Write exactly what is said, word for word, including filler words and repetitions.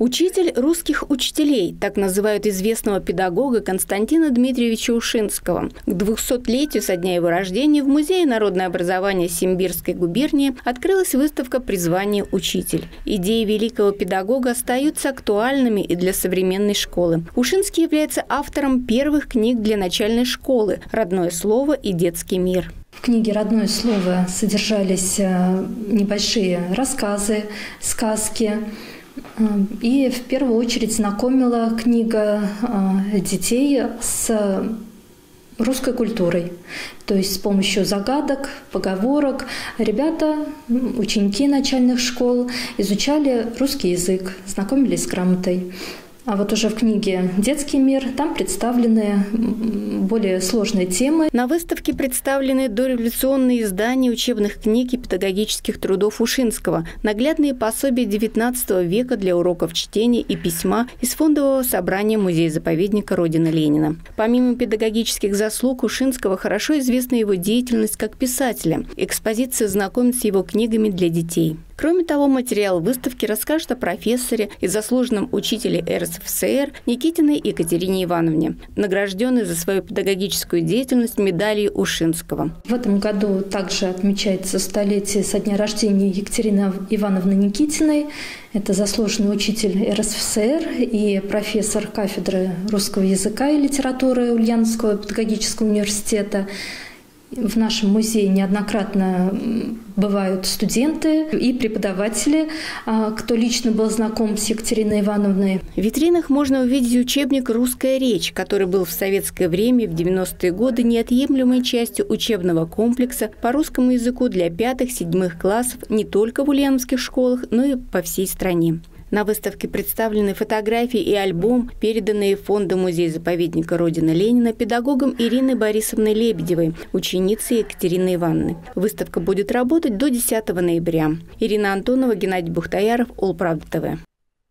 Учитель русских учителей, так называют известного педагога Константина Дмитриевича Ушинского. К двухсотлетию со дня его рождения в Музее народного образования Симбирской губернии открылась выставка «Призвание учитель». Идеи великого педагога остаются актуальными и для современной школы. Ушинский является автором первых книг для начальной школы «Родное слово» и «Детский мир». В книге «Родное слово» содержались небольшие рассказы, сказки. И в первую очередь знакомила книга детей с русской культурой. То есть с помощью загадок, поговорок ребята, ученики начальных школ, изучали русский язык, знакомились с грамотой. А вот уже в книге «Детский мир» там представлены более сложные темы. На выставке представлены дореволюционные издания учебных книг и педагогических трудов Ушинского, наглядные пособия девятнадцатого века для уроков чтения и письма из фондового собрания Музея-заповедника Родины Ленина. Помимо педагогических заслуг Ушинского хорошо известна его деятельность как писателя. Экспозиция знакомит с его книгами для детей. Кроме того, материал выставки расскажет о профессоре и заслуженном учителе эр эс эф эс эр Никитиной Екатерине Ивановне, награжденной за свою педагогическую деятельность медалью Ушинского. В этом году также отмечается столетие со дня рождения Екатерины Ивановны Никитиной. Это заслуженный учитель эр эс эф эс эр и профессор кафедры русского языка и литературы Ульяновского педагогического университета. В нашем музее неоднократно бывают студенты и преподаватели, кто лично был знаком с Екатериной Ивановной. В витринах можно увидеть учебник «Русская речь», который был в советское время, в девяностые годы, неотъемлемой частью учебного комплекса по русскому языку для пятых-седьмых классов не только в ульяновских школах, но и по всей стране. На выставке представлены фотографии и альбом, переданные фонду Музея-заповедника Родины Ленина педагогом Ирины Борисовны Лебедевой, ученицей Екатерины Ивановны. Выставка будет работать до десятого ноября. Ирина Антонова, Геннадий Бухтаяров, Ольга ТВ.